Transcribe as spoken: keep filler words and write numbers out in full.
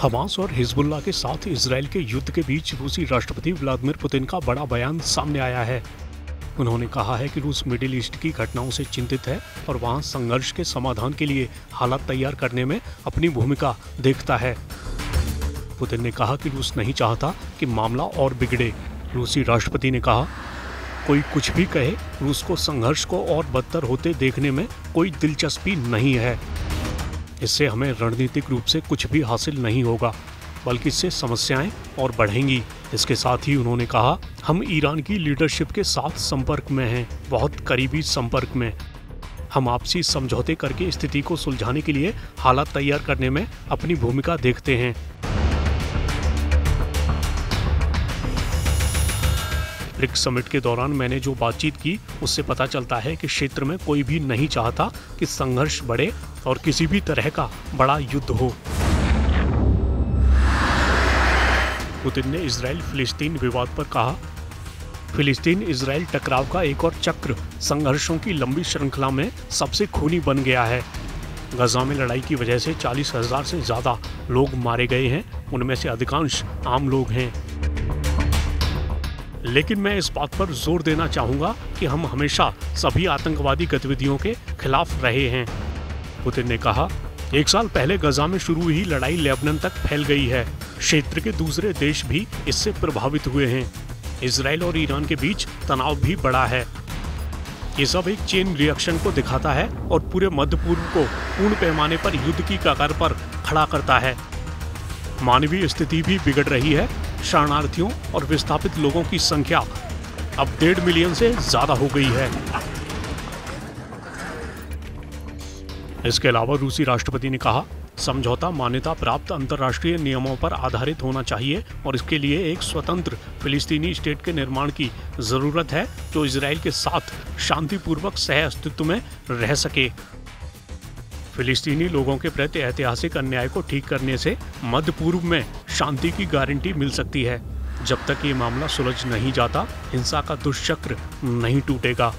Hamas और Hezbollah के साथ इजरायल के युद्ध के बीच रूसी राष्ट्रपति व्लादिमीर पुतिन का बड़ा बयान सामने आया है। उन्होंने कहा है कि रूस मिडिल ईस्ट की घटनाओं से चिंतित है और वहां संघर्ष के समाधान के लिए हालात तैयार करने में अपनी भूमिका देखता है। पुतिन ने कहा कि रूस नहीं चाहता कि मामला और बिगड़े। रूसी राष्ट्रपति ने कहा, कोई कुछ भी कहे, रूस को संघर्ष को और बदतर होते देखने में कोई दिलचस्पी नहीं है। इससे हमें रणनीतिक रूप से कुछ भी हासिल नहीं होगा, बल्कि इससे समस्याएं और बढ़ेंगी। इसके साथ ही उन्होंने कहा, हम ईरान की लीडरशिप के साथ संपर्क में हैं, बहुत करीबी संपर्क में। हम आपसी समझौते करके स्थिति को सुलझाने के लिए हालात तैयार करने में अपनी भूमिका देखते हैं। ब्रिक्स समिट के दौरान मैंने जो बातचीत की, उससे पता चलता है कि क्षेत्र में कोई भी नहीं चाहता कि संघर्ष बढ़े और किसी भी तरह का बड़ा युद्ध हो। पुतिन ने इजराइल फिलिस्तीन विवाद पर कहा, फिलिस्तीन इजराइल टकराव का एक और चक्र संघर्षों की लंबी श्रृंखला में सबसे खूनी बन गया है। गाज़ा में लड़ाई की वजह से चालीस हजार से ज्यादा लोग मारे गए हैं, उनमें से अधिकांश आम लोग हैं। लेकिन मैं इस बात पर जोर देना चाहूँगा कि हम हमेशा सभी आतंकवादी गतिविधियों के खिलाफ रहे हैं। पुतिन ने कहा, एक साल पहले गाज़ा में शुरू हुई लड़ाई लेबनान तक फैल गई है। क्षेत्र के दूसरे देश भी इससे प्रभावित हुए हैं। इजराइल और ईरान के बीच तनाव भी बढ़ा है। ये सब एक चेन रिएक्शन को दिखाता है और पूरे मध्य पूर्व को पूर्ण पैमाने पर युद्ध की कगार पर खड़ा करता है। मानवीय स्थिति भी बिगड़ रही है। शरणार्थियों और विस्थापित लोगों की संख्या अब डेढ़ मिलियन से ज्यादा हो गई है। इसके अलावा रूसी राष्ट्रपति ने कहा, समझौता मान्यता प्राप्त अंतर्राष्ट्रीय नियमों पर आधारित होना चाहिए और इसके लिए एक स्वतंत्र फिलिस्तीनी स्टेट के निर्माण की जरूरत है जो इजराइल के साथ शांतिपूर्वक सह अस्तित्व में रह सके। फिलिस्तीनी लोगों के प्रति ऐतिहासिक अन्याय को ठीक करने से मध्य पूर्व में शांति की गारंटी मिल सकती है। जब तक ये मामला सुलझ नहीं जाता, हिंसा का दुष्चक्र नहीं टूटेगा।